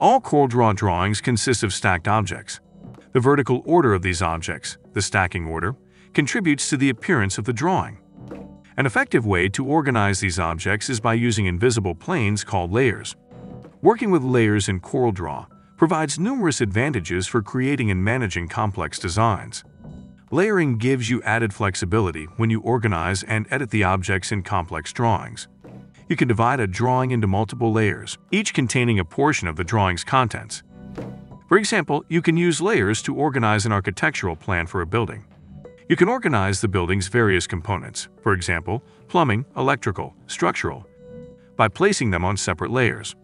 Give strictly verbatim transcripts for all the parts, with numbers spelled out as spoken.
All CorelDRAW drawings consist of stacked objects. The vertical order of these objects, the stacking order, contributes to the appearance of the drawing. An effective way to organize these objects is by using invisible planes called layers. Working with layers in CorelDRAW provides numerous advantages for creating and managing complex designs. Layering gives you added flexibility when you organize and edit the objects in complex drawings. You can divide a drawing into multiple layers, each containing a portion of the drawing's contents. For example, you can use layers to organize an architectural plan for a building. You can organize the building's various components, for example, plumbing, electrical, structural, by placing them on separate layers.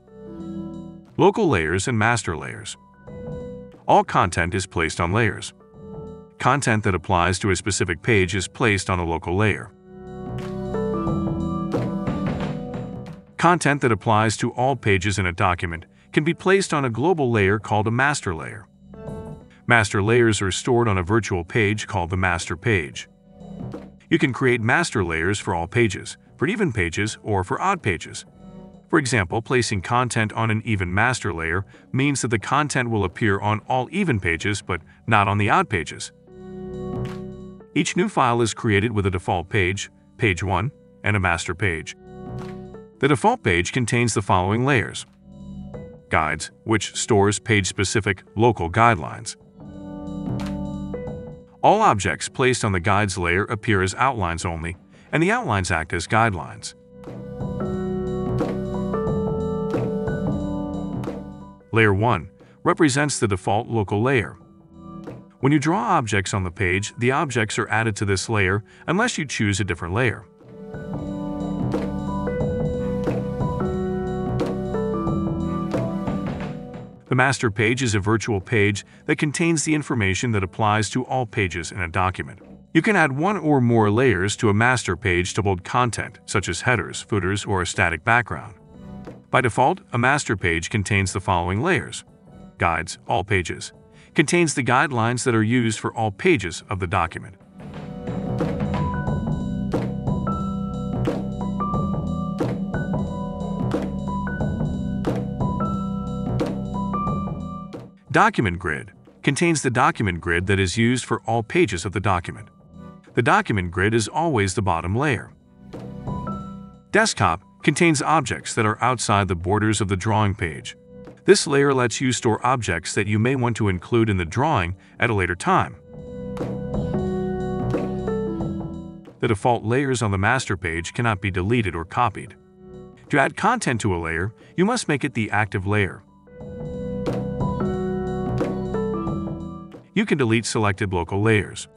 Local layers and master layers. All content is placed on layers. Content that applies to a specific page is placed on a local layer. Content that applies to all pages in a document can be placed on a global layer called a master layer. Master layers are stored on a virtual page called the master page. You can create master layers for all pages, for even pages, or for odd pages. For example, placing content on an even master layer means that the content will appear on all even pages but not on the odd pages. Each new file is created with a default page, page one, and a master page. The default page contains the following layers: guides, which stores page-specific local guidelines. All objects placed on the Guides layer appear as outlines only, and the outlines act as guidelines. Layer one represents the default local layer. When you draw objects on the page, the objects are added to this layer unless you choose a different layer. The master page is a virtual page that contains the information that applies to all pages in a document. You can add one or more layers to a master page to hold content, such as headers, footers, or a static background. By default, a master page contains the following layers: guides, all pages, contains the guidelines that are used for all pages of the document. Document grid contains the document grid that is used for all pages of the document. The document grid is always the bottom layer. Desktop contains objects that are outside the borders of the drawing page. This layer lets you store objects that you may want to include in the drawing at a later time. The default layers on the master page cannot be deleted or copied. To add content to a layer, you must make it the active layer. You can delete selected local layers.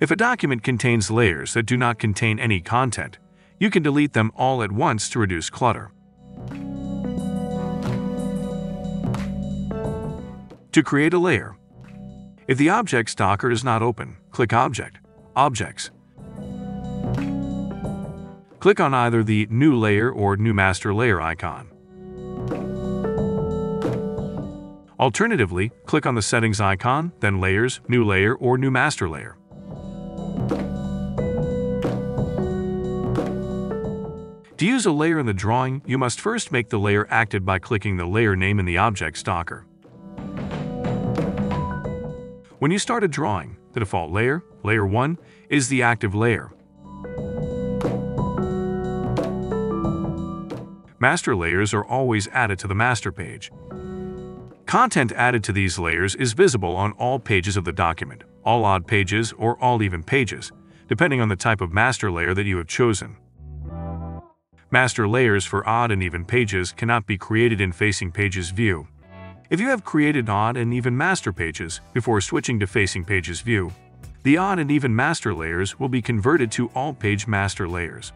If a document contains layers that do not contain any content, you can delete them all at once to reduce clutter. To create a layer. If the objects docker is not open, click Object, Objects. Click on either the New Layer or New Master Layer icon. Alternatively, click on the Settings icon, then Layers, New Layer, or New Master Layer. To use a layer in the drawing, you must first make the layer active by clicking the layer name in the object's docker. When you start a drawing, the default layer, Layer one, is the active layer. Master layers are always added to the master page. Content added to these layers is visible on all pages of the document, all odd pages or all even pages, depending on the type of master layer that you have chosen. Master layers for odd and even pages cannot be created in Facing Pages view. If you have created odd and even master pages before switching to Facing Pages view, the odd and even master layers will be converted to all page master layers.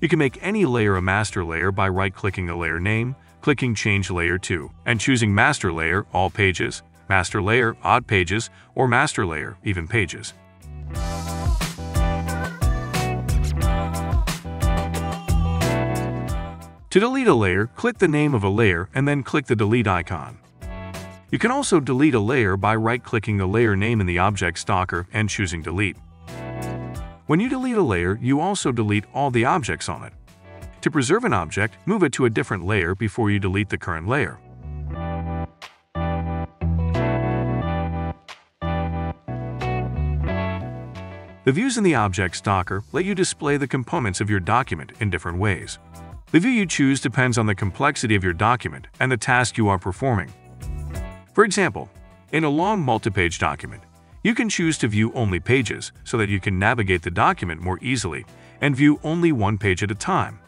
You can make any layer a master layer by right-clicking the layer name, clicking Change Layer to, and choosing Master Layer All Pages, Master Layer Odd Pages, or Master Layer Even Pages. To delete a layer, click the name of a layer and then click the Delete icon. You can also delete a layer by right-clicking the layer name in the object's docker and choosing Delete. When you delete a layer, you also delete all the objects on it. To To preserve an object, move it to a different layer before you delete the current layer. The views in the object stalker let you display the components of your document in different ways. The view you choose depends on the complexity of your document and the task you are performing. For example, in a long multi-page document, you can choose to view only pages so that you can navigate the document more easily and view only one page at a time.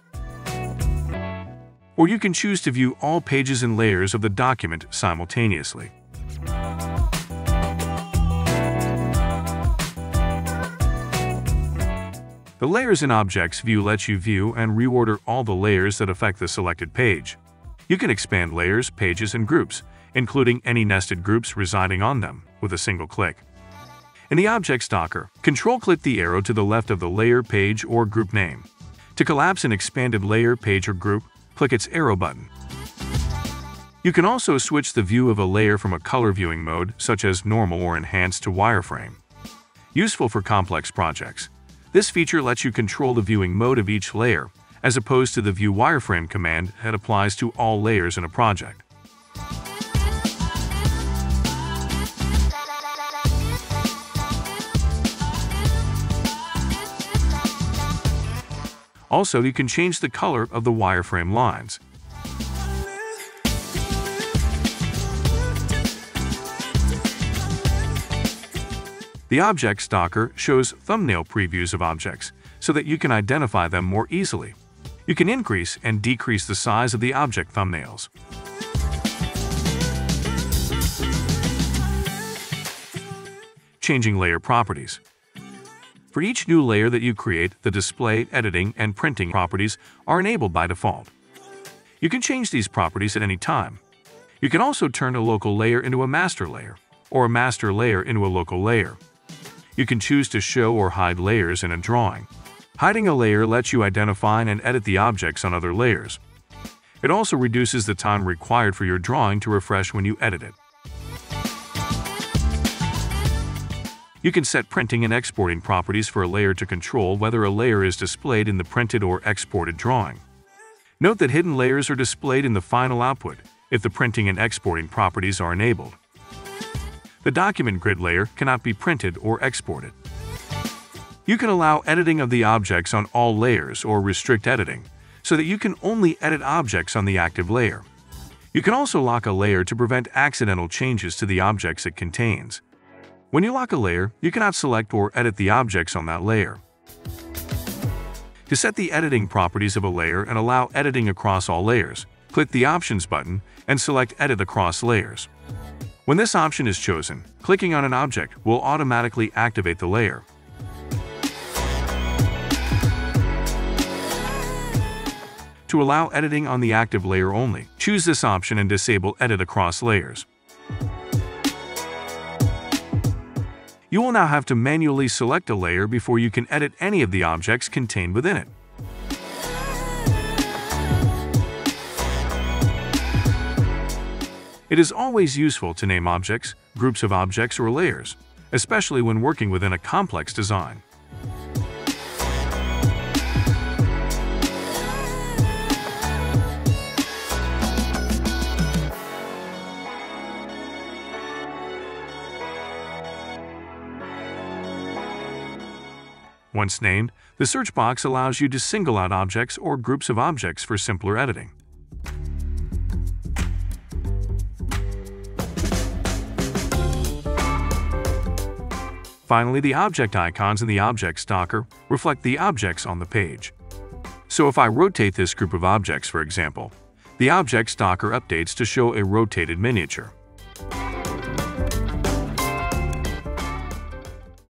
Or you can choose to view all pages and layers of the document simultaneously. The Layers and Objects view lets you view and reorder all the layers that affect the selected page. You can expand layers, pages, and groups, including any nested groups residing on them, with a single click. In the Object Stalker, control-click the arrow to the left of the layer, page, or group name. To collapse an expanded layer, page, or group, click its arrow button. You can also switch the view of a layer from a color viewing mode, such as normal or enhanced, to wireframe. Useful for complex projects. This feature lets you control the viewing mode of each layer, as opposed to the View Wireframe command that applies to all layers in a project. Also, you can change the color of the wireframe lines. The Object Stalker shows thumbnail previews of objects so that you can identify them more easily. You can increase and decrease the size of the object thumbnails. Changing layer properties. For each new layer that you create, the display, editing, and printing properties are enabled by default. You can change these properties at any time. You can also turn a local layer into a master layer, or a master layer into a local layer. You can choose to show or hide layers in a drawing. Hiding a layer lets you identify and edit the objects on other layers. It also reduces the time required for your drawing to refresh when you edit it. You can set printing and exporting properties for a layer to control whether a layer is displayed in the printed or exported drawing. Note that hidden layers are displayed in the final output if the printing and exporting properties are enabled. The document grid layer cannot be printed or exported. You can allow editing of the objects on all layers or restrict editing so that you can only edit objects on the active layer. You can also lock a layer to prevent accidental changes to the objects it contains. When you lock a layer, you cannot select or edit the objects on that layer. To set the editing properties of a layer and allow editing across all layers, click the Options button and select Edit Across Layers. When this option is chosen, clicking on an object will automatically activate the layer. To allow editing on the active layer only, choose this option and disable Edit Across Layers. You will now have to manually select a layer before you can edit any of the objects contained within it. It is always useful to name objects, groups of objects, or layers, especially when working within a complex design. Once named, the search box allows you to single out objects or groups of objects for simpler editing. Finally, the object icons in the Object Stalker reflect the objects on the page. So if I rotate this group of objects, for example, the Object Stalker updates to show a rotated miniature.